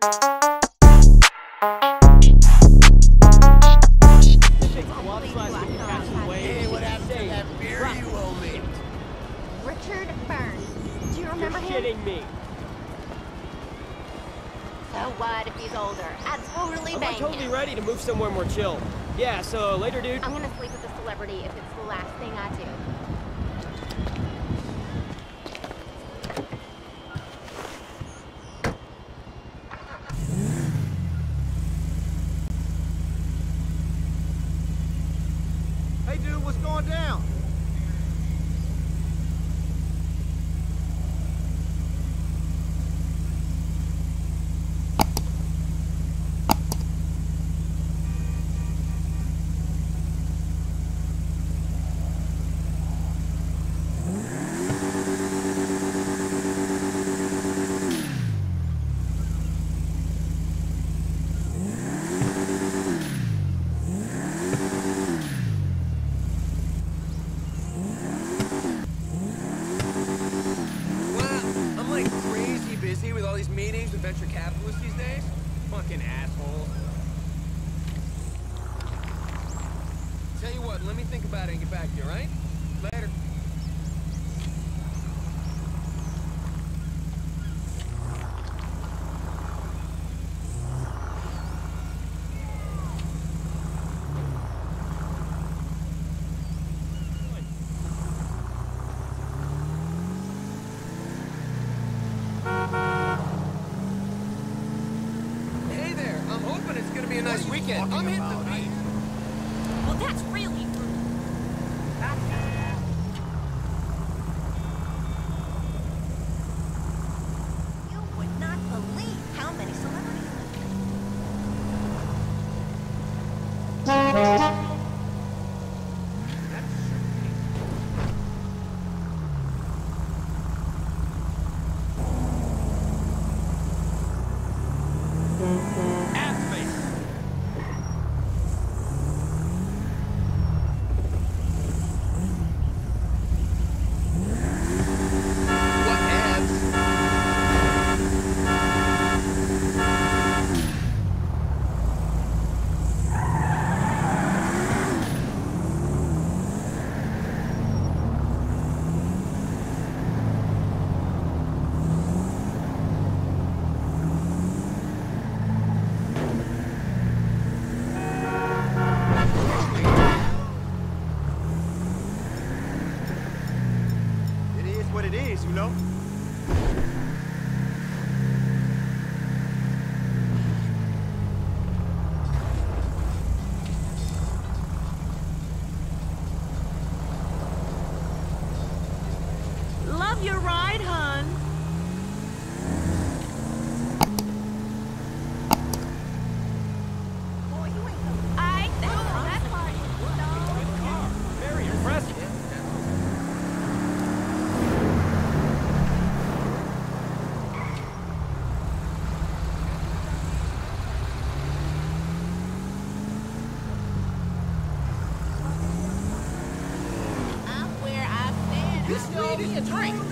Richard Burns. Do you remember him? You're kidding me. So what if he's older? I totally banged him. I'm totally ready to move somewhere more chill. Yeah, so later, dude. I'm gonna sleep with a celebrity if it's the last thing I do. Hey, dude, what's going down? These meetings with venture capitalists these days? Fucking assholes. Tell you what, let me think about it and get back to you, right? Later. It's gonna be a nice weekend. I'm hitting the beat. Well, that's really brutal. You would not believe how many celebrities live here. It is, you know? Love your ride, hon. Boy, you ain't going. I know that part. Good car. Very impressive. This lady a drink.